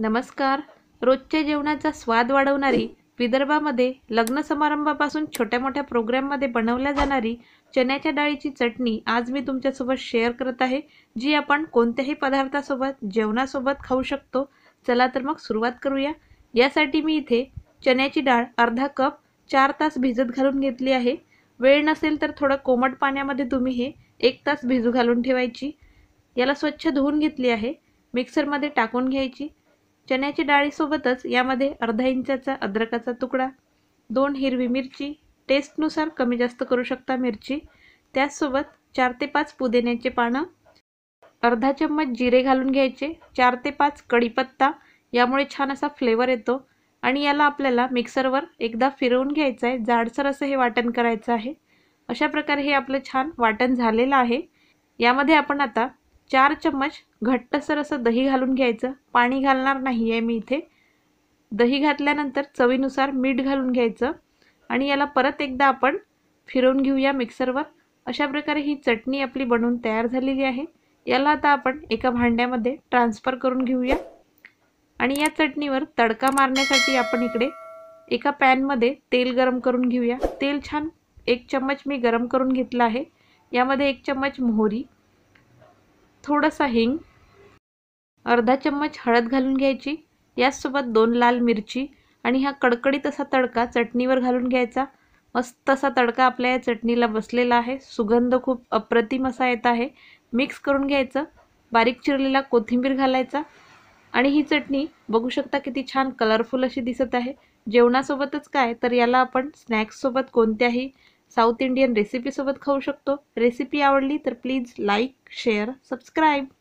नमस्कार. रोजच्या जेवणाचा स्वाद वाढवणारी विदर्भामध्ये लग्न समारंभापासून छोट्या मोठ्या प्रोग्राममध्ये बनवल्या जाणारी चण्याच्या डाळीची चटणी आज मी तुमच्यासोबत शेअर करत आहे, जी आपण कोणत्याही पदार्थासोबत जेवणासोबत खाऊ शकतो. चला तर मग सुरुवात करूया. यासाठी मी इथे चण्याची डाळ अर्धा कप 4 तास भिजत घालून घेतली आहे. वेळ नसेल तर थोडं कोमट पाण्यामध्ये तुम्ही हे 1 तास भिजू घालून ठेवायची. याला स्वच्छ धुवून घेतली आहे, मिक्सरमध्ये टाकून घ्यायची. चण्याची डाळीसोबतच यामध्ये अर्धा इंचाचा अद्रकाचा तुकडा, 2 हिरवी मिरची, टेस्टनुसार कमी जास्त करू शकता मिरची, त्यासोबत 4 ते 5 पुदिन्याचे पानं, अर्धा चम्मच जिरे घालून घ्यायचे, 4 ते 5 कढीपत्ता, यामुळे छान असा फ्लेवर येतो. आणि याला आपल्याला मिक्सरवर एकदा फिरवून घ्यायचं आहे, जाडसर असं हे वाटण करायचं आहे. अशा प्रकारे हे आपलं छान वाटण झालेलं आहे. यामध्ये आपण आता 4 चम्मच घट्टसर असं दही घालून घ्यायचं. पाणी घालणार नाही आहे मी इथे. दही घातल्यानंतर चवीनुसार मीठ घालून घ्यायचं आणि याला परत एकदा आपण फिरवून घेऊया मिक्सरवर. अशा प्रकारे ही चटणी आपली बनवून तयार झालेली आहे. याला आता आपण एका भांड्यामध्ये ट्रान्सफर करून घेऊया. आणि या चटणीवर तडका मारण्यासाठी आपण इकडे एका पॅनमध्ये तेल गरम करून घेऊया. तेल छान 1 चम्मच मी गरम करून घेतलं आहे. यामध्ये 1 चम्मच मोहरी, थोडासा हिंग, अर्धा चम्मच हळद घालून घ्यायची. यासोबत 2 लाल मिरची आणि हा कडकडीत असा तडका चटणीवर घालून घ्यायचा. मस्त असा तडका आपल्या या चटणीला बसलेला आहे. सुगंध खूप अप्रतिम असा येत आहे. मिक्स करून घ्यायचं. बारीक चिरलेला कोथिंबीर घालायचा. आणि ही चटणी बघू शकता किती छान कलरफुल अशी दिसत आहे. जेवणासोबतच काय तर याला आपण स्नॅक्ससोबत कोणत्याही साउथ इंडियन रेसिपीसोबत खाऊ शकतो. रेसिपी आवडली तर प्लीज लाईक, शेअर, सबस्क्राईब.